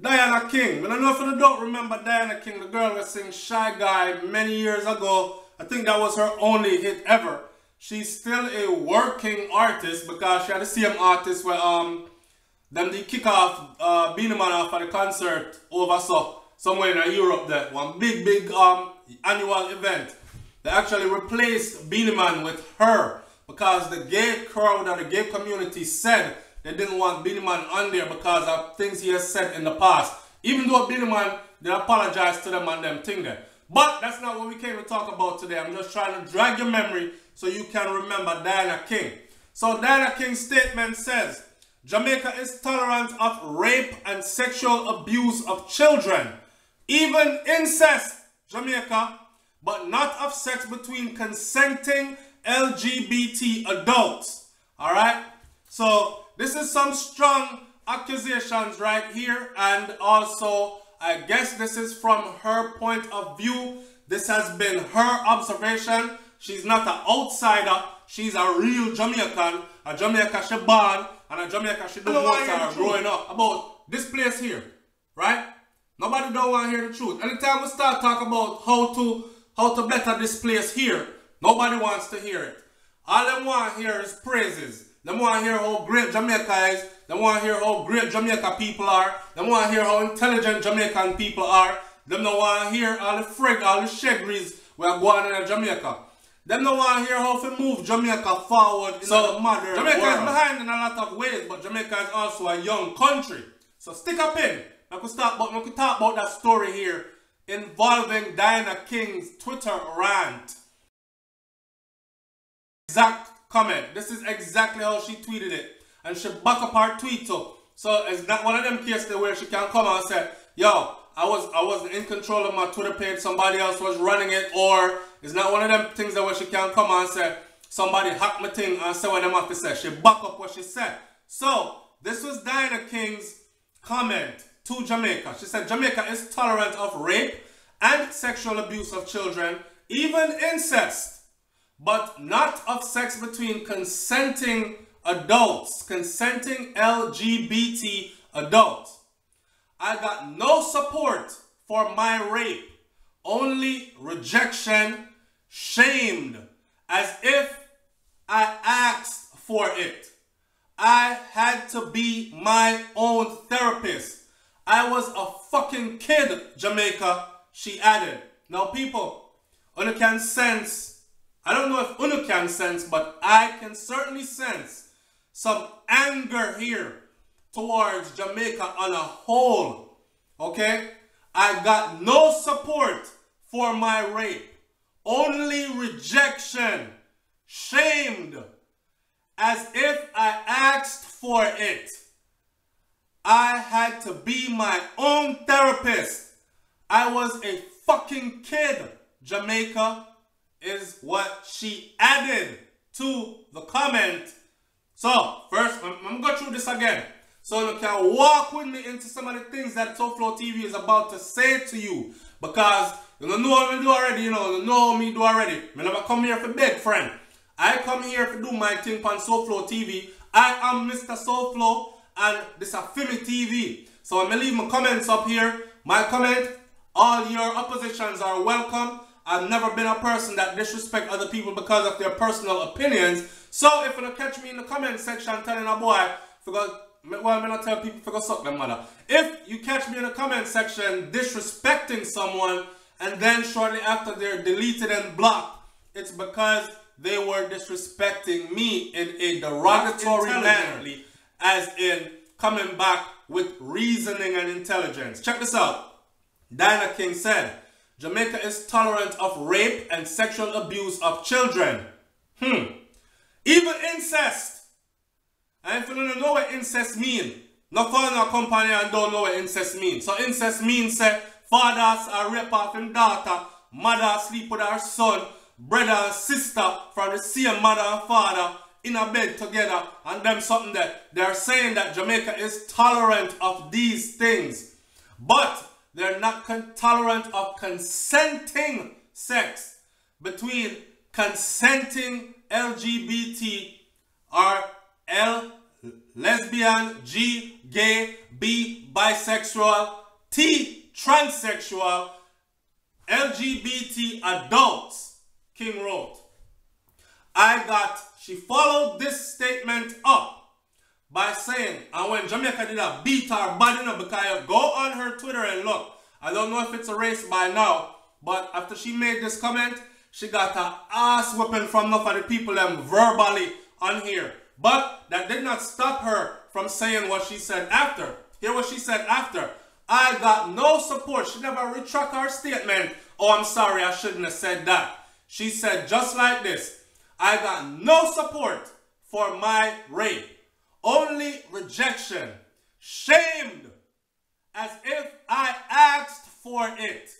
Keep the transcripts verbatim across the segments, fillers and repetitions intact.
Diana King. I don't know if you don't remember Diana King, the girl that sang Shy Guy many years ago. I think that was her only hit ever. She's still a working artist because she had the same artist where um them they kick off uh Beanie Man off at the concert over so somewhere in Europe there. One big big um annual event. They actually replaced Beanie Man with her because the gay crowd or the gay community said they didn't want Beanie Man on there because of things he has said in the past. Even though Beanie Man, they apologized to them and them thing there. But that's not what we came to talk about today. I'm just trying to drag your memory so you can remember Diana King. So Diana King's statement says, Jamaica is tolerant of rape and sexual abuse of children, even incest, Jamaica, but not of sex between consenting L G B T adults. All right? So this is some strong accusations right here, and also I guess this is from her point of view. This has been her observation. She's not an outsider. She's a real Jamaican, a Jamaica she born, and a Jamaica she don't want her growing up about this place here, right? Nobody don't want to hear the truth. Anytime we start talking about how to how to better this place here, nobody wants to hear it. All they want to hear is praises. They want to hear how great Jamaica is. They want to hear how great Jamaica people are. They want to hear how intelligent Jamaican people are. They don't want to hear all the frig, all the shagries we are going in Jamaica. They don't want to hear how to move Jamaica forward in so, the modern Jamaica world. Is behind in a lot of ways, but Jamaica is also a young country. So stick a pin. I could talk about, I could talk about that story here involving Diana King's Twitter rant. Exact comment. This is exactly how she tweeted it. And she back up her tweet too. So it's not one of them cases where she can come and say, yo, I was I wasn't in control of my Twitter page, somebody else was running it, or it's not one of them things that where she can come and say, somebody hack my thing and say what them have to say. She back up what she said. So this was Diana King's comment to Jamaica. She said Jamaica is tolerant of rape and sexual abuse of children, even incest, but not of sex between consenting adults, consenting L G B T adults. I got no support for my rape, only rejection, shamed, as if I asked for it. I had to be my own therapist. I was a fucking kid, Jamaica, she added. Now people, you can sense, I don't know if Unu can sense, but I can certainly sense some anger here towards Jamaica on a whole, okay? I got no support for my rape, only rejection, shamed, as if I asked for it. I had to be my own therapist. I was a fucking kid, Jamaica, is what she added to the comment. So first, I'm, I'm gonna go through this again so you can walk with me into some of the things that Toflo T V is about to say to you, because you know how me do already, you know, you know how me do already. I never come here for big friend. I come here to do my thing on Soflo T V. I am Mister Soflo and this is Fimi T V. So I'm gonna leave my comments up here. My comment, all your oppositions are welcome. I've never been a person that disrespect other people because of their personal opinions. So if you don't catch me in the comment section telling a boy, go, well, I'm not telling people to go suck their mother. If you catch me in the comment section disrespecting someone and then shortly after they're deleted and blocked, it's because they were disrespecting me in a derogatory manner, as in coming back with reasoning and intelligence. Check this out. Diana King said, Jamaica is tolerant of rape and sexual abuse of children. Hmm. Even incest. And if you don't know what incest means, no phone or company and don't know what incest means. So incest means say, fathers are rape off his daughter, mother sleep with her son, brother and sister from the same mother and father in a bed together, and them something that they're saying that Jamaica is tolerant of these things. But they're not tolerant of consenting sex between consenting L G B T or L lesbian, G, gay, B, bisexual, T, transsexual, L G B T adults, King wrote. I got, she followed this statement up by saying, and when Jamaica did a beat her body up, because go on her Twitter and look, I don't know if it's a race by now, but after she made this comment, she got her ass whipping from enough of the people them verbally on here. But that did not stop her from saying what she said after. Hear what she said after. I got no support. She never retract her statement. Oh, I'm sorry, I shouldn't have said that. She said just like this. I got no support for my rape. Only rejection. Shamed. As if I asked for it.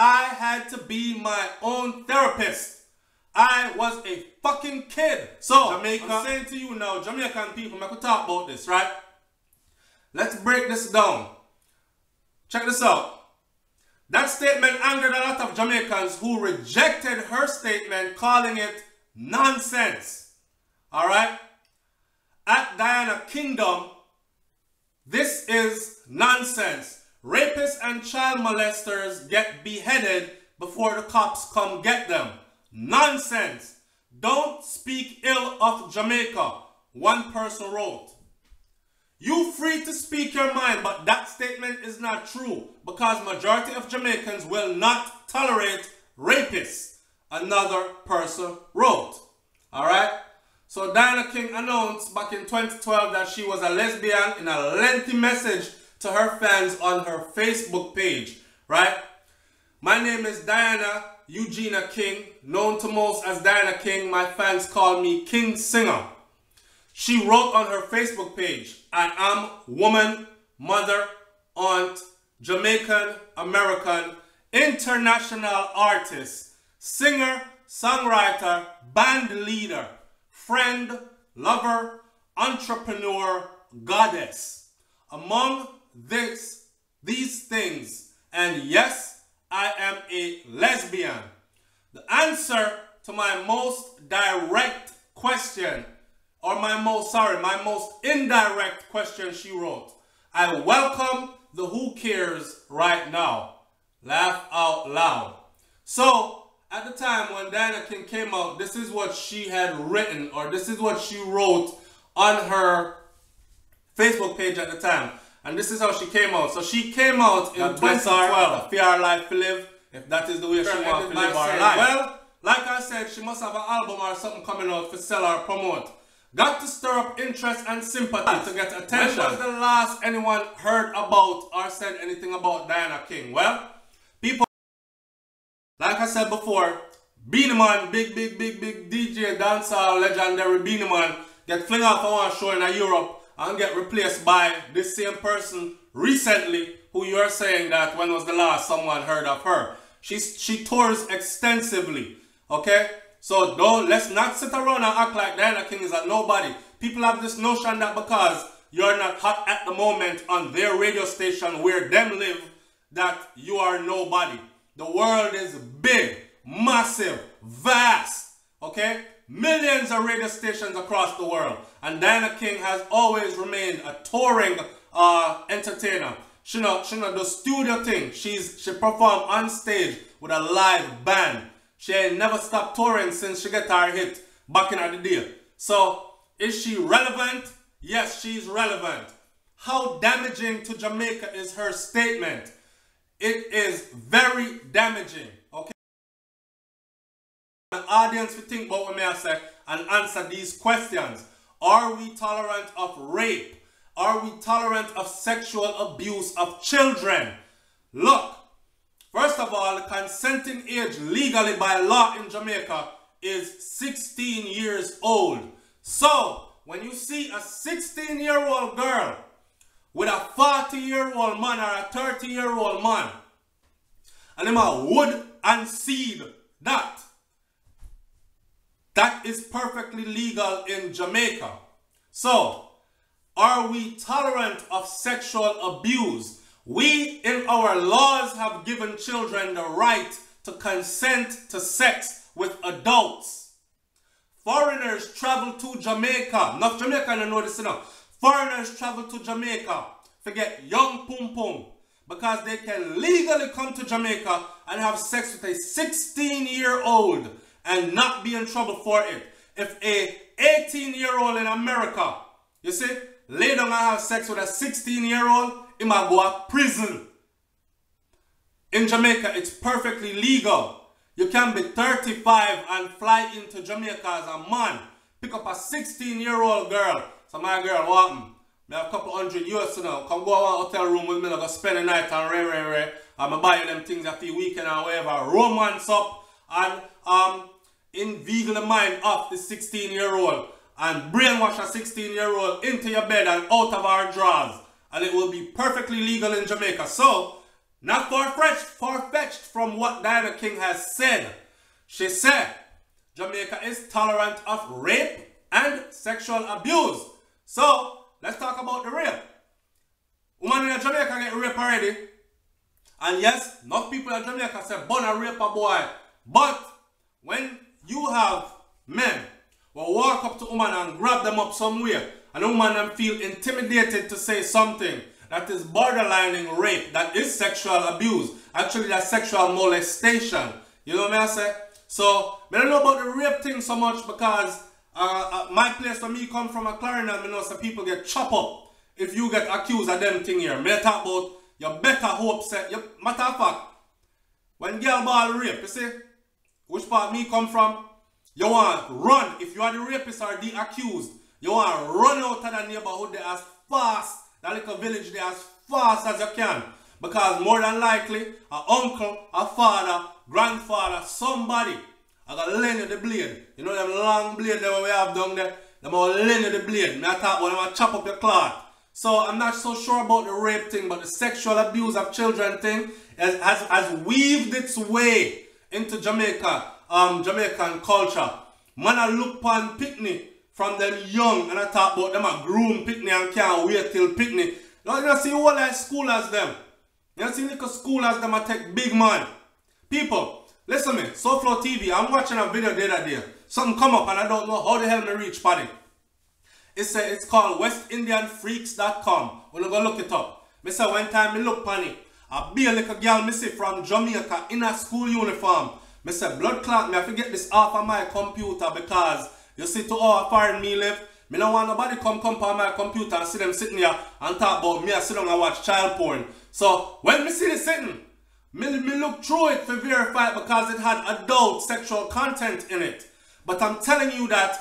I had to be my own therapist. I was a fucking kid. So, Jamaica, I'm saying to you now, Jamaican people, I could talk about this, right? Let's break this down. Check this out. That statement angered a lot of Jamaicans who rejected her statement, calling it nonsense. Alright? At Diana Kingdom, this is nonsense. Rapists and child molesters get beheaded before the cops come get them. Nonsense. Don't speak ill of Jamaica, one person wrote. You free to speak your mind, but that statement is not true because majority of Jamaicans will not tolerate rapists, another person wrote. Alright? So Diana King announced back in twenty twelve that she was a lesbian in a lengthy message to her fans on her Facebook page. Right? My name is Diana Eugenia King, known to most as Diana King. My fans call me King Singer. She wrote on her Facebook page, I am woman, mother, aunt, Jamaican, American, international artist, singer, songwriter, band leader, friend, lover, entrepreneur, goddess. Among this, these things, and yes, I am a lesbian. The answer to my most direct question Or my most, sorry, my most indirect question she wrote. I welcome the who cares right now. Laugh out loud. So, at the time when Diana King came out, this is what she had written, or this is what she wrote on her Facebook page at the time. And this is how she came out. So she came out in twenty twelve. Fear our life to live, if that is the way she wants to live our life. Well, like I said, she must have an album or something coming out for sell or promote. Got to stir up interest and sympathy to get attention. When was the last anyone heard about or said anything about Diana King? Well, people, like I said before, Beanie Man, big, big, big, big D J, dancer, legendary Beanie Man, get flung off on one show in Europe and get replaced by this same person recently who you're saying that when was the last someone heard of her. She's, she tours extensively, okay? So don't, let's not sit around and act like Diana King is a nobody. People have this notion that because you're not hot at the moment on their radio station where them live, that you are nobody. The world is big, massive, vast, okay? Millions of radio stations across the world. And Diana King has always remained a touring uh, entertainer. She know, she know the studio thing. She's, she performed on stage with a live band. She ain't never stopped touring since she got her hit back in the day. So, is she relevant? Yes, she's relevant. How damaging to Jamaica is her statement? It is very damaging, okay? The audience, we think about what may I say and answer these questions. Are we tolerant of rape? Are we tolerant of sexual abuse of children? Look. First of all, the consenting age legally by law in Jamaica is sixteen years old. So, when you see a sixteen-year-old girl with a forty-year-old man or a thirty-year-old man, and them a wood and seed that, that is perfectly legal in Jamaica. So, are we tolerant of sexual abuse? We, in our laws, have given children the right to consent to sex with adults. Foreigners travel to Jamaica. Not Jamaica, I know this enough. Foreigners travel to Jamaica, forget young pum pum, because they can legally come to Jamaica and have sex with a sixteen year old and not be in trouble for it. If a eighteen year old in America, you see, lay down and have sex with a sixteen year old, he might go to prison. In Jamaica, it's perfectly legal. You can be thirty-five and fly into Jamaica as a man, pick up a sixteen year old girl. So my girl, what happened? I have a couple hundred U S now. Come go to a hotel room with me, go spend the night and re re re. I'm going to buy you them things after the weekend or whatever. Romance up and um, inveigle the mind of the sixteen year old and brainwash a sixteen year old into your bed and out of our drawers. And it will be perfectly legal in Jamaica. So, not far-fetched, far-fetched from what Diana King has said. She said, Jamaica is tolerant of rape and sexual abuse. So, let's talk about the rape. Woman in Jamaica get raped already. And yes, not people in Jamaica say, born a rape a boy. But, when you have men who walk up to woman and grab them up somewhere, and the woman them feel intimidated to say something, that is borderline rape, that is sexual abuse. Actually, that's sexual molestation. You know what I say? So, I don't know about the rape thing so much because Uh, uh, my place for me come from a Clarendon, you know, so people get chopped up if you get accused of them thing here. May talk about your better hope set. Yep. Matter of fact, when girl ball rape, you see, which part me come from, you want to run. If you are the rapist or the accused, you want to run out of the neighborhood there as fast, that little village there as fast as you can. Because more than likely, an uncle, a father, grandfather, somebody, I gotta lend you the blade. You know them long blade that we have down there? Them all lend you the blade. Me I talk about them I chop up your cloth. So I'm not so sure about the rape thing, but the sexual abuse of children thing has, has, has weaved its way into Jamaica, um, Jamaican culture. Man I look upon picnic from them young and I talk about them a groom picnic and can't wait till picnic. Now you don't see all that school as them. You don't see little school as them I take big man. People. Listen me, SoFlo T V, I'm watching a video the other day. Something come up and I don't know how the hell me reach panic. It's, uh, it's called west indian freaks dot com. We're gonna go look it up. Me say one time me look panic. I be a little girl me see from Jamaica in a school uniform. Me say blood clot, me I forget this off of my computer because you see to how far in me live. Me don't want nobody come come on my computer and see them sitting here and talk about me. I sit down and watch child porn. So when me see the sitting, Me, me look through it for verify because it had adult sexual content in it. But I'm telling you that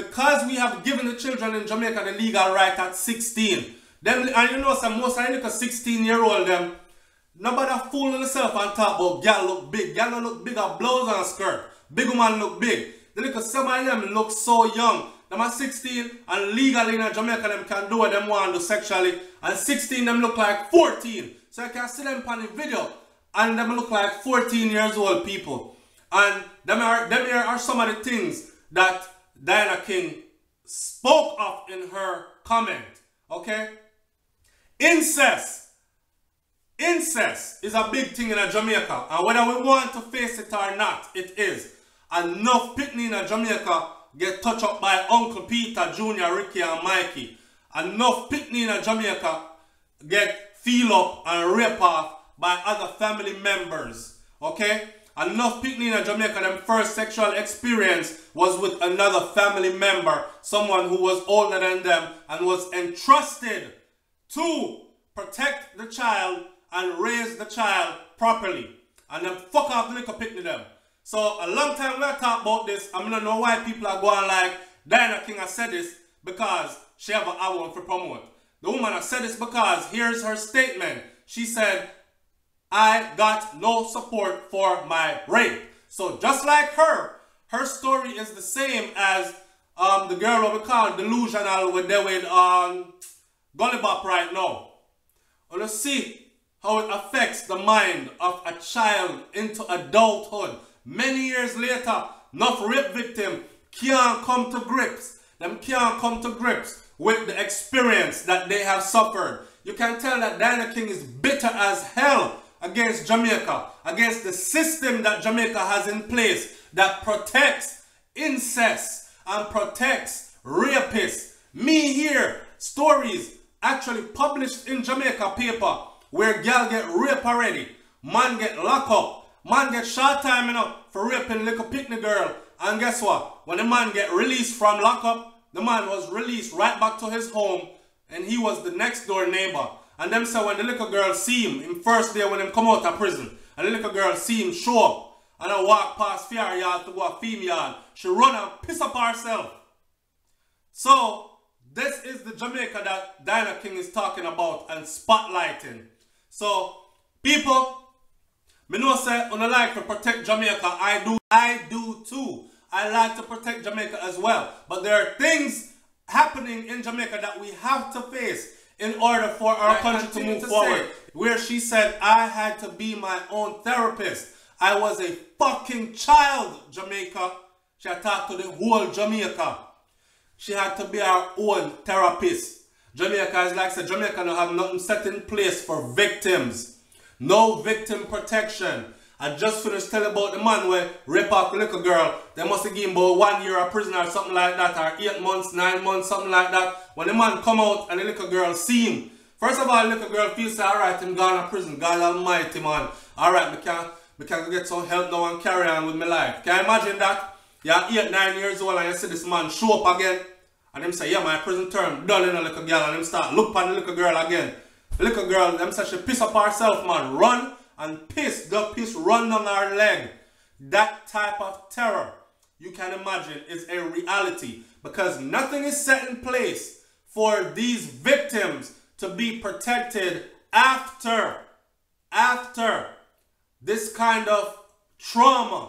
because we have given the children in Jamaica the legal right at sixteen, them, and you know some most I look a sixteen year old them, nobody fooling themselves and talk about girl look big, girl look big a blouse and a skirt, big woman look big. They look some of them look so young. Them are sixteen and legally in Jamaica them can do what them want to do sexually, and sixteen them look like fourteen. So I can see them on the video. And them look like fourteen years old people. And them are, them here are some of the things that Diana King spoke of in her comment. Okay? Incest. Incest is a big thing in Jamaica. And whether we want to face it or not, it is. Enough picnic in Jamaica get touched up by Uncle Peter, Junior, Ricky, and Mikey. Enough picnic in Jamaica get feel up and rip off by other family members. Okay? Enough picnic in Jamaica, them first sexual experience was with another family member, someone who was older than them and was entrusted to protect the child and raise the child properly. And then fuck off the little picnic them. So a long time we talk about this. I don't know why people are going like Diana King has said this because she have an album for promote. The woman has said this because here's her statement. She said, I got no support for my rape. So just like her, her story is the same as um, the girl what we call delusional when they with um, Gullibop right now. Let's see how it affects the mind of a child into adulthood. Many years later, enough rape victim can't come to grips. Them can't come to grips with the experience that they have suffered. You can tell that Diana King is bitter as hell against Jamaica, against the system that Jamaica has in place that protects incest and protects rapists. Me here stories actually published in Jamaica paper where gal get rape already, man get locked up, man get short time, you know, for raping little picnic girl. And guess what? When the man get released from lockup, the man was released right back to his home, and he was the next door neighbor. And them say when the little girl see him, him first day when him come out of prison, and the little girl see him show up, and I walk past Fiar Yard to go a Feme Yard, she run and piss up herself. So this is the Jamaica that Dinah King is talking about and spotlighting. So people, me know say I like to protect Jamaica. I do, I do too. I like to protect Jamaica as well. But there are things happening in Jamaica that we have to face in order for our I country to move to forward. Say, where she said, I had to be my own therapist. I was a fucking child, Jamaica. She talked to the whole Jamaica. She had to be her own therapist. Jamaica is like I said, Jamaica don't have nothing set in place for victims. No victim protection. I just finished telling about the man where rape off the little girl. They must have given him about one year of prison or something like that, or eight months, nine months, something like that. When the man come out and the little girl see him, first of all, the little girl feels like, all right, I'm gone to prison. God almighty, man. All right, we can, we can get some help now and carry on with my life. Can you imagine that? You're eight, nine years old and you see this man show up again. And them say, yeah, my prison term done in a little girl. And them start look at the little girl again. The little girl, them say she piss up herself, man. Run and piss. The piss run down her leg. That type of terror, you can imagine, is a reality. Because nothing is set in place for these victims to be protected after, after this kind of trauma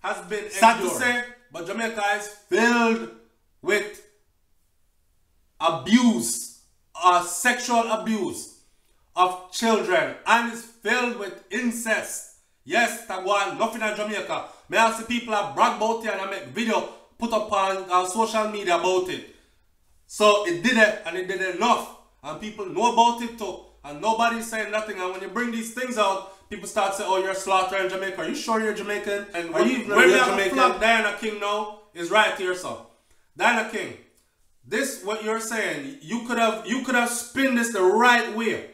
has been endured. Sad to say, but Jamaica is filled with abuse. Uh, sexual abuse of children, and is filled with incest. Yes, Tagwan, nothing in Jamaica. May I see people that brag about it and I make video put up on, on social media about it. So it did it, and it did enough, and people know about it too, and nobody's saying nothing. And when you bring these things out, people start saying, oh, you're slaughtering Jamaica. Are you sure you're Jamaican? And are you where you're Jamaican? Flag Dinah King now is right here, so Dinah King, this what you're saying, you could have you could have spin this the right way,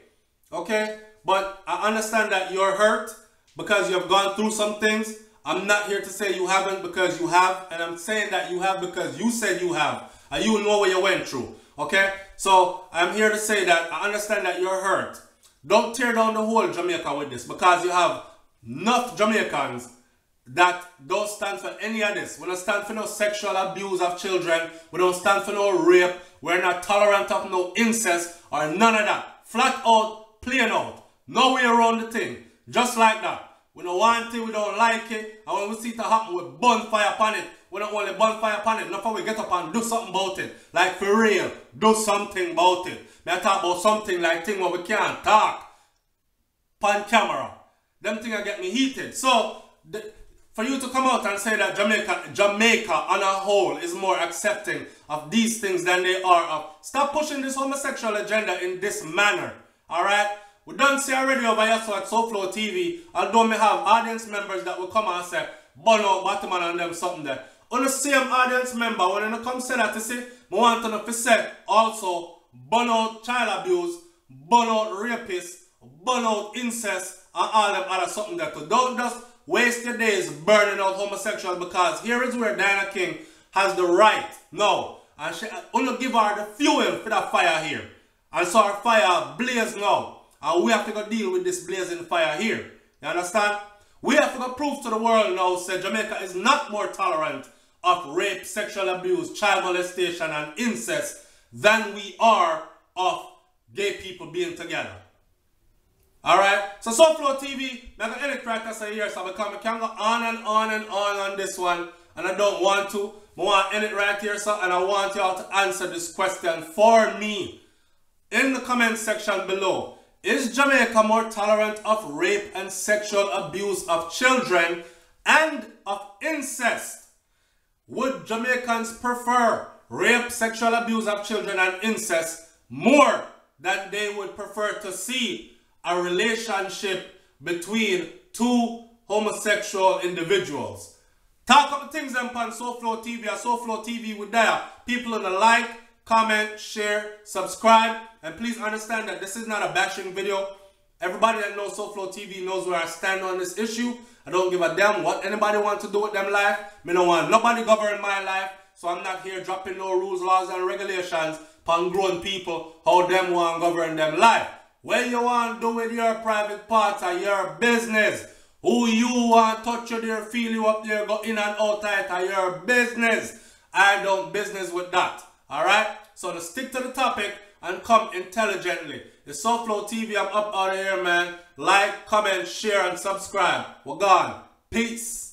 okay? But I understand that you're hurt because you've gone through some things. I'm not here to say you haven't, because you have, and I'm saying that you have because you said you have, and you know what you went through, okay? So I'm here to say that I understand that you're hurt. Don't tear down the whole Jamaica with this, because you have enough Jamaicans that don't stand for any of this. We don't stand for no sexual abuse of children. We don't stand for no rape. We're not tolerant of no incest or none of that. Flat out, plain out. No way around the thing. Just like that. We don't want it, we don't like it. And when we see it happen, we burn fire upon it. We don't only burn fire upon it. Nothing, we get up and do something about it. Like for real, do something about it. May I talk about something like thing where we can't talk on camera. Them things get me heated. So, the, for you to come out and say that Jamaica, Jamaica on a whole is more accepting of these things than they are of, stop pushing this homosexual agenda in this manner, alright? We don't see already over here so at SoFlo T V, although we have audience members that will come and say, burn out Batman and them something there. On the same audience member, when they come say that, you see, we want to know if you said also, burn out child abuse, burn out rapists, burn out incest, and all them other something there. So don't just waste your days burning out homosexuals, because here is where Dinah King has the right now. And she only give her the fuel for that fire here. And so her fire blaze now. And we have to go deal with this blazing fire here. You understand? We have to go prove to the world now, say Jamaica is not more tolerant of rape, sexual abuse, child molestation and incest than we are of gay people being together. Alright, so SoFlo T V, I'm going to edit right as I hear, so I can go on and on and on on this one, and I don't want to. I want to edit right here, so, and I want y'all to answer this question for me in the comment section below. Is Jamaica more tolerant of rape and sexual abuse of children and of incest? Would Jamaicans prefer rape, sexual abuse of children and incest more than they would prefer to see a relationship between two homosexual individuals? Talk up the things them on SoFlo T V and SoFlo T V with there. People in the like, comment, share, subscribe, and please understand that this is not a bashing video. Everybody that knows SoFlo T V knows where I stand on this issue. I don't give a damn what anybody wants to do with them life. Me don't want nobody govern my life, so I'm not here dropping no rules, laws, and regulations upon grown people how them want govern them life. What you want to do with your private parts of your business. Who you want to touch you there, feel you up there, go in and out tight of your business. I don't business with that. Alright? So to stick to the topic and come intelligently. It's SoFlo T V. I'm up out of here, man. Like, comment, share, and subscribe. We're gone. Peace.